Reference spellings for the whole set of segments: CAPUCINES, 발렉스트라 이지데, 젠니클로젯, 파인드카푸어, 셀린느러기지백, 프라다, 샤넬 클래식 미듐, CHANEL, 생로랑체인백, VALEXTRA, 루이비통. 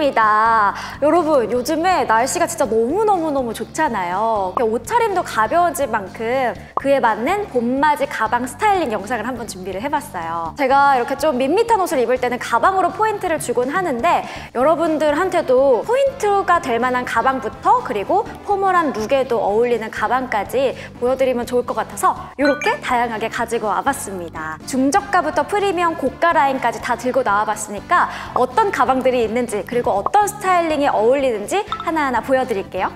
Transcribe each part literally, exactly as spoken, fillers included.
맞습니다. 여러분, 요즘에 날씨가 진짜 너무너무너무 좋잖아요. 옷차림도 가벼워진 만큼 그에 맞는 봄맞이 가방 스타일링 영상을 한번 준비를 해봤어요. 제가 이렇게 좀 밋밋한 옷을 입을 때는 가방으로 포인트를 주곤 하는데, 여러분들한테도 포인트가 될 만한 가방부터 그리고 포멀한 룩에도 어울리는 가방까지 보여드리면 좋을 것 같아서 이렇게 다양하게 가지고 와봤습니다. 중저가부터 프리미엄 고가 라인까지 다 들고 나와봤으니까 어떤 가방들이 있는지 그리고 어떤 스타일링에 어울리는지 하나하나 보여드릴게요.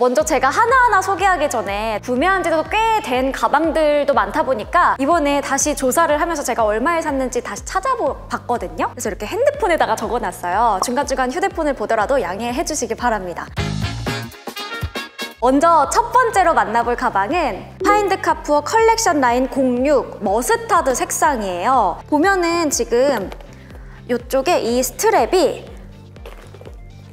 먼저 제가 하나하나 소개하기 전에 구매한 지도 꽤 된 가방들도 많다 보니까 이번에 다시 조사를 하면서 제가 얼마에 샀는지 다시 찾아봤거든요. 그래서 이렇게 핸드폰에다가 적어놨어요. 중간중간 휴대폰을 보더라도 양해해 주시기 바랍니다. 먼저 첫 번째로 만나볼 가방은 파인드카푸어 컬렉션 라인 공육 머스타드 색상이에요. 보면은 지금 이쪽에 이 스트랩이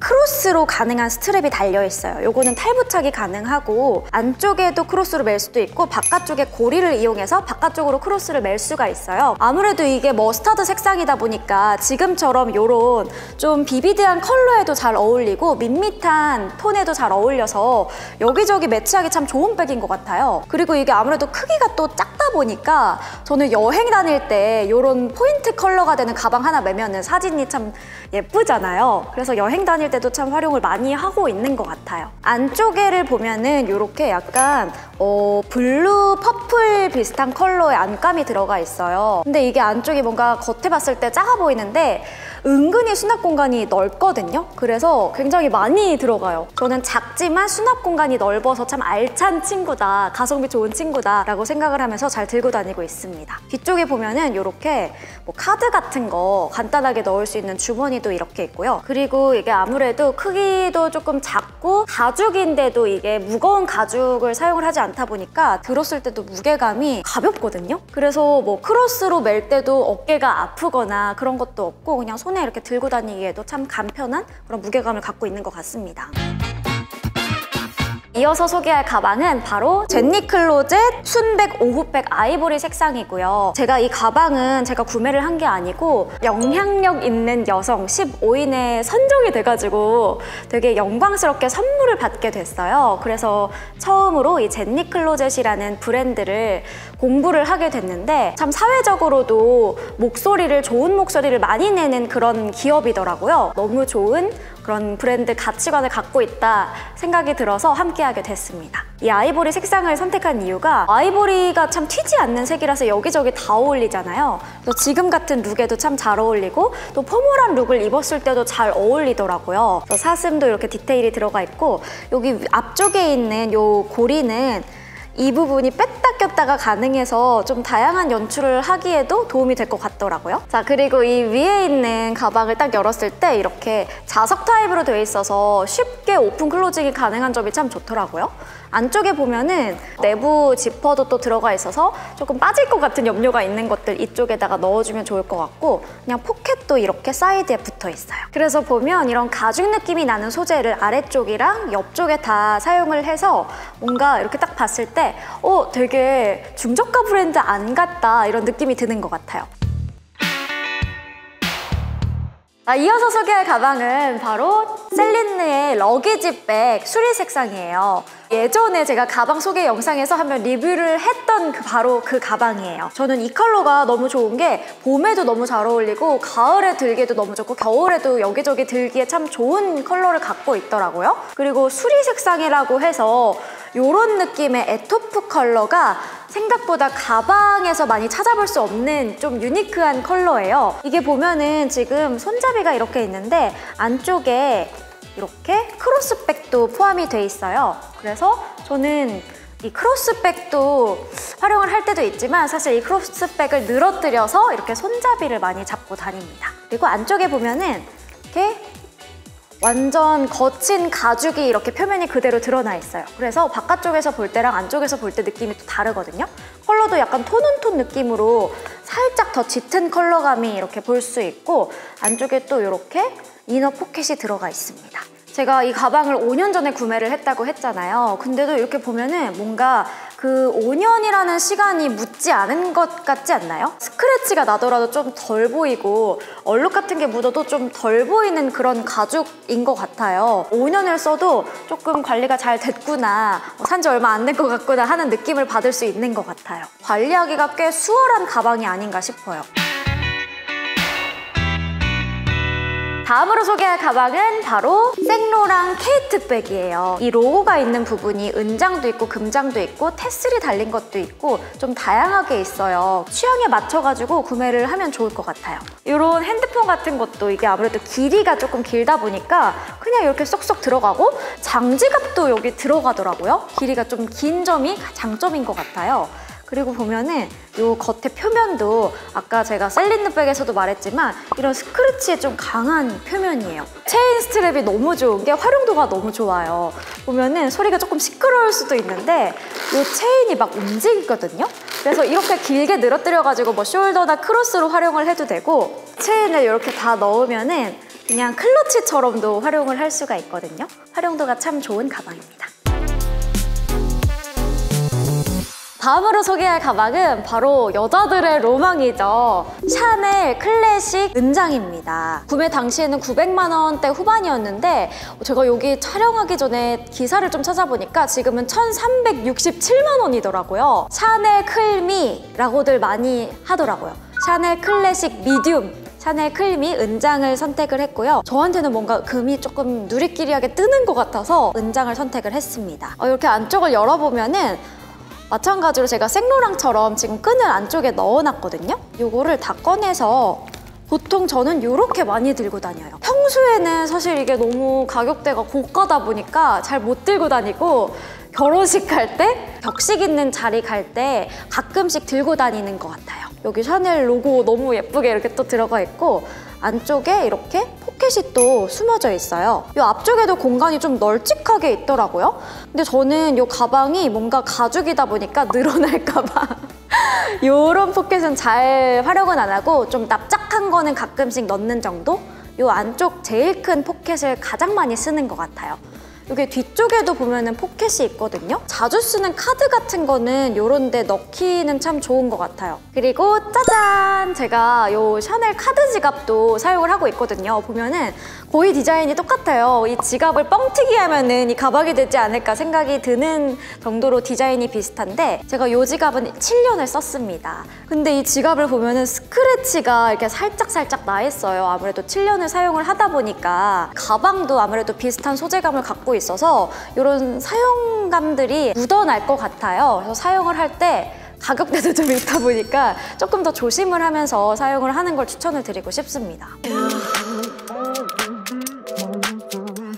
크로스로 가능한 스트랩이 달려있어요. 요거는 탈부착이 가능하고 안쪽에도 크로스로 멜 수도 있고 바깥쪽에 고리를 이용해서 바깥쪽으로 크로스를 멜 수가 있어요. 아무래도 이게 머스타드 색상이다 보니까 지금처럼 요런 좀 비비드한 컬러에도 잘 어울리고 밋밋한 톤에도 잘 어울려서 여기저기 매치하기 참 좋은 백인 것 같아요. 그리고 이게 아무래도 크기가 또 작다 보니까 저는 여행 다닐 때 요런 포인트 컬러가 되는 가방 하나 매면은 사진이 참 예쁘잖아요. 그래서 여행 다닐 때도 참 활용을 많이 하고 있는 것 같아요. 안쪽에를 보면은 이렇게 약간 어, 블루 퍼플 비슷한 컬러의 안감이 들어가 있어요. 근데 이게 안쪽이 뭔가 겉에 봤을 때 작아 보이는데 은근히 수납 공간이 넓거든요. 그래서 굉장히 많이 들어가요. 저는 작지만 수납 공간이 넓어서 참 알찬 친구다, 가성비 좋은 친구다 라고 생각을 하면서 잘 들고 다니고 있습니다. 뒤쪽에 보면은 이렇게 뭐 카드 같은 거 간단하게 넣을 수 있는 주머니도 이렇게 있고요. 그리고 이게 아무래도 그래도 크기도 조금 작고 가죽인데도 이게 무거운 가죽을 사용을 하지 않다 보니까 들었을 때도 무게감이 가볍거든요. 그래서 뭐 크로스로 멜 때도 어깨가 아프거나 그런 것도 없고 그냥 손에 이렇게 들고 다니기에도 참 간편한 그런 무게감을 갖고 있는 것 같습니다. 이어서 소개할 가방은 바로 젠니클로젯 순백 오후백 아이보리 색상이고요. 제가 이 가방은 제가 구매를 한 게 아니고 영향력 있는 여성 십오 인에 선정이 돼가지고 되게 영광스럽게 선물을 받게 됐어요. 그래서 처음으로 이 젠니클로젯이라는 브랜드를 공부를 하게 됐는데 참 사회적으로도 목소리를 좋은 목소리를 많이 내는 그런 기업이더라고요. 너무 좋은 그런 브랜드 가치관을 갖고 있다 생각이 들어서 함께하게 됐습니다. 이 아이보리 색상을 선택한 이유가 아이보리가 참 튀지 않는 색이라서 여기저기 다 어울리잖아요. 또 지금 같은 룩에도 참 잘 어울리고 또 포멀한 룩을 입었을 때도 잘 어울리더라고요. 또 사슴도 이렇게 디테일이 들어가 있고 여기 앞쪽에 있는 요 고리는 이 부분이 뺐다 꼈다가 가능해서 좀 다양한 연출을 하기에도 도움이 될 것 같더라고요. 자, 그리고 이 위에 있는 가방을 딱 열었을 때 이렇게 자석 타입으로 되어 있어서 쉽게 오픈 클로징이 가능한 점이 참 좋더라고요. 안쪽에 보면은 내부 지퍼도 또 들어가 있어서 조금 빠질 것 같은 염려가 있는 것들 이쪽에다가 넣어주면 좋을 것 같고 그냥 포켓도 이렇게 사이드에 붙어 있어요. 그래서 보면 이런 가죽 느낌이 나는 소재를 아래쪽이랑 옆쪽에 다 사용을 해서 뭔가 이렇게 딱 봤을 때 어, 되게 중저가 브랜드 안 같다 이런 느낌이 드는 것 같아요. 자, 이어서 소개할 가방은 바로 셀린느의 러기지백 수리 색상이에요. 예전에 제가 가방 소개 영상에서 한번 리뷰를 했던 그 바로 그 가방이에요. 저는 이 컬러가 너무 좋은 게 봄에도 너무 잘 어울리고 가을에 들기에도 너무 좋고 겨울에도 여기저기 들기에 참 좋은 컬러를 갖고 있더라고요. 그리고 수리 색상이라고 해서 이런 느낌의 에토프 컬러가 생각보다 가방에서 많이 찾아볼 수 없는 좀 유니크한 컬러예요. 이게 보면은 지금 손잡이가 이렇게 있는데 안쪽에 이렇게 크로스백도 포함이 돼 있어요. 그래서 저는 이 크로스백도 활용을 할 때도 있지만 사실 이 크로스백을 늘어뜨려서 이렇게 손잡이를 많이 잡고 다닙니다. 그리고 안쪽에 보면은 이렇게 완전 거친 가죽이 이렇게 표면이 그대로 드러나 있어요. 그래서 바깥쪽에서 볼 때랑 안쪽에서 볼 때 느낌이 또 다르거든요. 컬러도 약간 톤온톤 느낌으로 살짝 더 짙은 컬러감이 이렇게 볼 수 있고 안쪽에 또 이렇게 이너 포켓이 들어가 있습니다. 제가 이 가방을 오 년 전에 구매를 했다고 했잖아요. 근데도 이렇게 보면은 뭔가 그 오 년이라는 시간이 묻지 않은 것 같지 않나요? 스크래치가 나더라도 좀 덜 보이고 얼룩 같은 게 묻어도 좀 덜 보이는 그런 가죽인 것 같아요. 오 년을 써도 조금 관리가 잘 됐구나, 산지 얼마 안 된 것 같구나 하는 느낌을 받을 수 있는 것 같아요. 관리하기가 꽤 수월한 가방이 아닌가 싶어요. 다음으로 소개할 가방은 바로 생로랑 케이트백이에요. 이 로고가 있는 부분이 은장도 있고 금장도 있고 테슬이 달린 것도 있고 좀 다양하게 있어요. 취향에 맞춰가지고 구매를 하면 좋을 것 같아요. 이런 핸드폰 같은 것도 이게 아무래도 길이가 조금 길다 보니까 그냥 이렇게 쏙쏙 들어가고 장지갑도 여기 들어가더라고요. 길이가 좀 긴 점이 장점인 것 같아요. 그리고 보면은 이 겉의 표면도 아까 제가 셀린느백에서도 말했지만 이런 스크래치에 좀 강한 표면이에요. 체인 스트랩이 너무 좋은 게 활용도가 너무 좋아요. 보면은 소리가 조금 시끄러울 수도 있는데 이 체인이 막 움직이거든요. 그래서 이렇게 길게 늘어뜨려가지고 뭐 숄더나 크로스로 활용을 해도 되고, 체인을 이렇게 다 넣으면은 그냥 클러치처럼도 활용을 할 수가 있거든요. 활용도가 참 좋은 가방입니다. 다음으로 소개할 가방은 바로 여자들의 로망이죠. 샤넬 클래식 은장입니다. 구매 당시에는 구백만 원대 후반이었는데 제가 여기 촬영하기 전에 기사를 좀 찾아보니까 지금은 천삼백육십칠만 원이더라고요. 샤넬 클미라고들 많이 하더라고요. 샤넬 클래식 미듐, 샤넬 클미 은장을 선택을 했고요. 저한테는 뭔가 금이 조금 누리끼리하게 뜨는 것 같아서 은장을 선택을 했습니다. 이렇게 안쪽을 열어보면은 마찬가지로 제가 생로랑처럼 지금 끈을 안쪽에 넣어놨거든요. 이거를 다 꺼내서 보통 저는 이렇게 많이 들고 다녀요. 평소에는 사실 이게 너무 가격대가 고가다 보니까 잘 못 들고 다니고, 결혼식 갈 때, 격식 있는 자리 갈 때 가끔씩 들고 다니는 것 같아요. 여기 샤넬 로고 너무 예쁘게 이렇게 또 들어가 있고, 안쪽에 이렇게 포켓이 또 숨어져 있어요. 이 앞쪽에도 공간이 좀 널찍하게 있더라고요. 근데 저는 이 가방이 뭔가 가죽이다 보니까 늘어날까 봐 이런 포켓은 잘 활용은 안 하고 좀 납작한 거는 가끔씩 넣는 정도? 이 안쪽 제일 큰 포켓을 가장 많이 쓰는 것 같아요. 여기 뒤쪽에도 보면은 포켓이 있거든요. 자주 쓰는 카드 같은 거는 이런 데 넣기는 참 좋은 것 같아요. 그리고 짜잔! 제가 요 샤넬 카드 지갑도 사용을 하고 있거든요. 보면은 거의 디자인이 똑같아요. 이 지갑을 뻥튀기 하면은 이 가방이 되지 않을까 생각이 드는 정도로 디자인이 비슷한데, 제가 요 지갑은 칠 년을 썼습니다. 근데 이 지갑을 보면은 스크래치가 이렇게 살짝살짝 나 있어요. 아무래도 칠 년을 사용을 하다 보니까 가방도 아무래도 비슷한 소재감을 갖고 있어서 이런 사용감들이 묻어날 것 같아요. 그래서 사용을 할 때 가격대도 좀 있다 보니까 조금 더 조심을 하면서 사용을 하는 걸 추천을 드리고 싶습니다.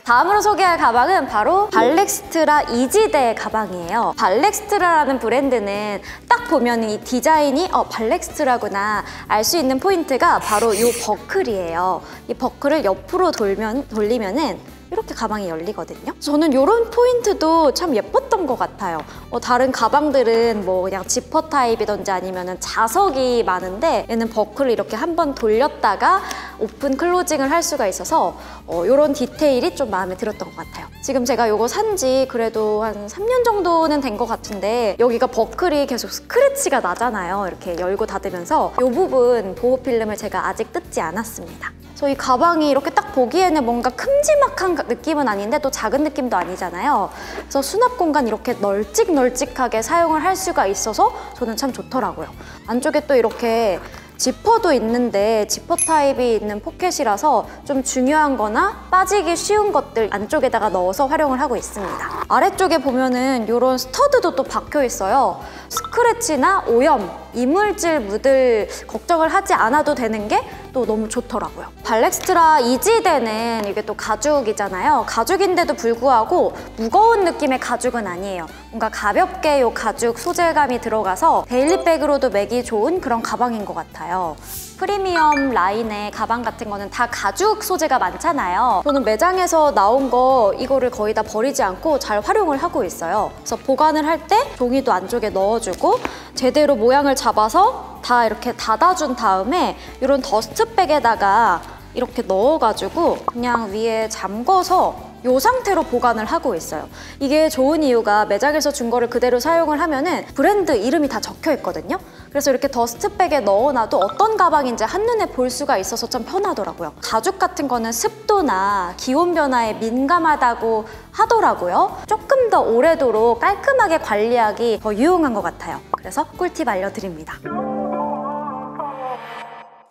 다음으로 소개할 가방은 바로 발렉스트라 이지대 가방이에요. 발렉스트라라는 브랜드는 딱 보면 이 디자인이 어 발렉스트라구나 알 수 있는 포인트가 바로 이 버클이에요. 이 버클을 옆으로 돌면, 돌리면은 이렇게 가방이 열리거든요. 저는 이런 포인트도 참 예뻤던 것 같아요. 어, 다른 가방들은 뭐 그냥 지퍼 타입이던지 아니면 자석이 많은데, 얘는 버클을 이렇게 한번 돌렸다가 오픈 클로징을 할 수가 있어서 어, 이런 디테일이 좀 마음에 들었던 것 같아요. 지금 제가 이거 산 지 그래도 한 삼 년 정도는 된 것 같은데, 여기가 버클이 계속 스크래치가 나잖아요. 이렇게 열고 닫으면서 이 부분 보호 필름을 제가 아직 뜯지 않았습니다. 저희 가방이 이렇게 딱 보기에는 뭔가 큼지막한 느낌은 아닌데 또 작은 느낌도 아니잖아요. 그래서 수납 공간 이렇게 널찍널찍하게 사용을 할 수가 있어서 저는 참 좋더라고요. 안쪽에 또 이렇게 지퍼도 있는데 지퍼 타입이 있는 포켓이라서 좀 중요한 거나 빠지기 쉬운 것들 안쪽에다가 넣어서 활용을 하고 있습니다. 아래쪽에 보면은 이런 스터드도 또 박혀 있어요. 스크래치나 오염, 이물질 묻을 걱정을 하지 않아도 되는 게 또 너무 좋더라고요. 발렉스트라 이지대는 이게 또 가죽이잖아요. 가죽인데도 불구하고 무거운 느낌의 가죽은 아니에요. 뭔가 가볍게 이 가죽 소재감이 들어가서 데일리백으로도 매기 좋은 그런 가방인 것 같아요. 프리미엄 라인의 가방 같은 거는 다 가죽 소재가 많잖아요. 저는 매장에서 나온 거 이거를 거의 다 버리지 않고 잘 활용을 하고 있어요. 그래서 보관을 할 때 종이도 안쪽에 넣어주고 제대로 모양을 잡아서 다 이렇게 닫아준 다음에 이런 더스트백에다가 이렇게 넣어가지고 그냥 위에 잠궈서 이 상태로 보관을 하고 있어요. 이게 좋은 이유가 매장에서 준 거를 그대로 사용을 하면은 브랜드 이름이 다 적혀 있거든요. 그래서 이렇게 더스트백에 넣어놔도 어떤 가방인지 한눈에 볼 수가 있어서 참 편하더라고요. 가죽 같은 거는 습도나 기온 변화에 민감하다고 하더라고요. 조금 더 오래도록 깔끔하게 관리하기 더 유용한 것 같아요. 그래서 꿀팁 알려드립니다.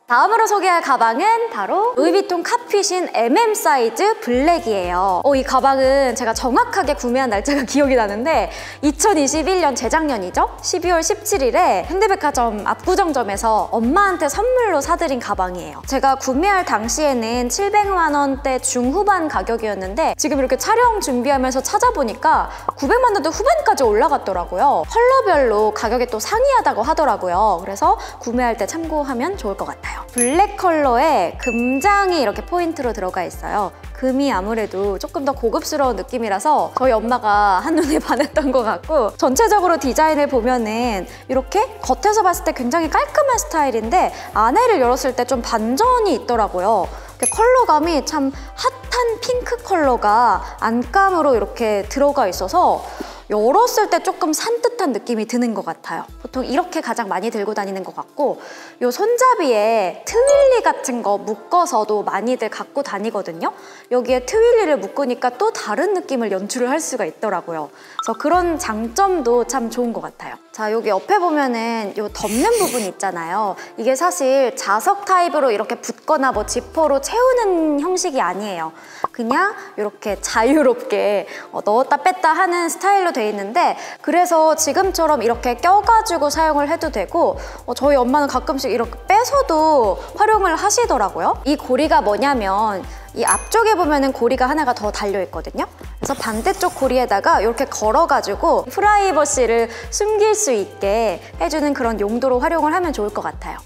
다음으로 소개할 가방은 바로 루이비통 캅핏인 엠엠 사이즈 블랙이에요. 어, 이 가방은 제가 정확하게 구매한 날짜가 기억이 나는데 이천이십일 년 재작년이죠? 십이월 십칠일에 현대백화점 압구정점에서 엄마한테 선물로 사드린 가방이에요. 제가 구매할 당시에는 칠백만 원대 중후반 가격이었는데 지금 이렇게 촬영 준비하면서 찾아보니까 구백만 원대 후반까지 올라갔더라고요. 컬러별로 가격이 또 상이하다고 하더라고요. 그래서 구매할 때 참고하면 좋을 것 같아요. 블랙 컬러에 금장이 이렇게 포인트로 들어가 있어요. 금이 아무래도 조금 더 고급스러운 느낌이라서 저희 엄마가 한눈에 반했던 것 같고, 전체적으로 디자인을 보면은 이렇게 겉에서 봤을 때 굉장히 깔끔한 스타일인데 안에를 열었을 때 좀 반전이 있더라고요. 컬러감이 참 핫한 핑크 컬러가 안감으로 이렇게 들어가 있어서 열었을 때 조금 산뜻한 느낌이 드는 것 같아요. 보통 이렇게 가장 많이 들고 다니는 것 같고, 이 손잡이에 트윌리 같은 거 묶어서도 많이들 갖고 다니거든요. 여기에 트윌리를 묶으니까 또 다른 느낌을 연출을 할 수가 있더라고요. 그래서 그런 장점도 참 좋은 것 같아요. 자, 여기 옆에 보면은 이 덮는 부분 있잖아요. 이게 사실 자석 타입으로 이렇게 붙거나 뭐 지퍼로 채우는 형식이 아니에요. 그냥 이렇게 자유롭게 넣었다 뺐다 하는 스타일로 돼 있는데, 그래서 지금처럼 이렇게 껴가지고 사용을 해도 되고, 저희 엄마는 가끔씩 이렇게 빼서도 활용을 하시더라고요. 이 고리가 뭐냐면 이 앞쪽에 보면은 고리가 하나가 더 달려있거든요. 그래서 반대쪽 고리에다가 이렇게 걸어가지고 프라이버시를 숨길 수 있게 해주는 그런 용도로 활용을 하면 좋을 것 같아요.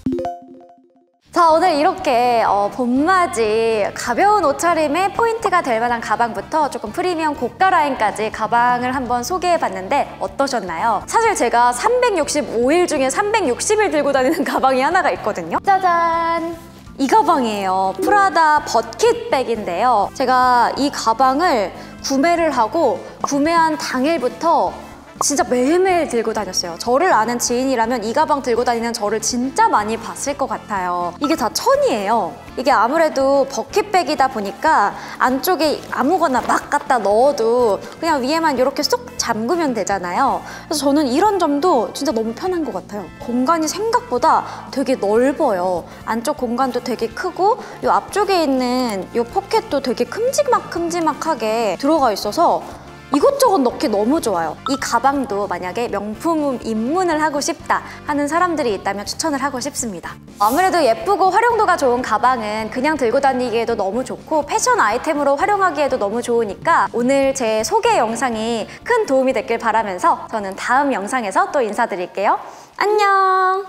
자, 오늘 이렇게 어, 봄맞이 가벼운 옷차림에 포인트가 될 만한 가방부터 조금 프리미엄 고가 라인까지 가방을 한번 소개해봤는데 어떠셨나요? 사실 제가 삼백육십오 일 중에 삼백육십 일 들고 다니는 가방이 하나가 있거든요. 짜잔! 이 가방이에요. 프라다 버킷백인데요. 제가 이 가방을 구매를 하고 구매한 당일부터 진짜 매일매일 들고 다녔어요. 저를 아는 지인이라면 이 가방 들고 다니는 저를 진짜 많이 봤을 것 같아요. 이게 다 천이에요. 이게 아무래도 버킷백이다 보니까 안쪽에 아무거나 막 갖다 넣어도 그냥 위에만 이렇게 쏙 잠그면 되잖아요. 그래서 저는 이런 점도 진짜 너무 편한 것 같아요. 공간이 생각보다 되게 넓어요. 안쪽 공간도 되게 크고 이 앞쪽에 있는 이 포켓도 되게 큼지막큼지막하게 들어가 있어서 이것저것 넣기 너무 좋아요. 이 가방도 만약에 명품 입문을 하고 싶다 하는 사람들이 있다면 추천을 하고 싶습니다. 아무래도 예쁘고 활용도가 좋은 가방은 그냥 들고 다니기에도 너무 좋고 패션 아이템으로 활용하기에도 너무 좋으니까 오늘 제 소개 영상이 큰 도움이 됐길 바라면서 저는 다음 영상에서 또 인사드릴게요. 안녕!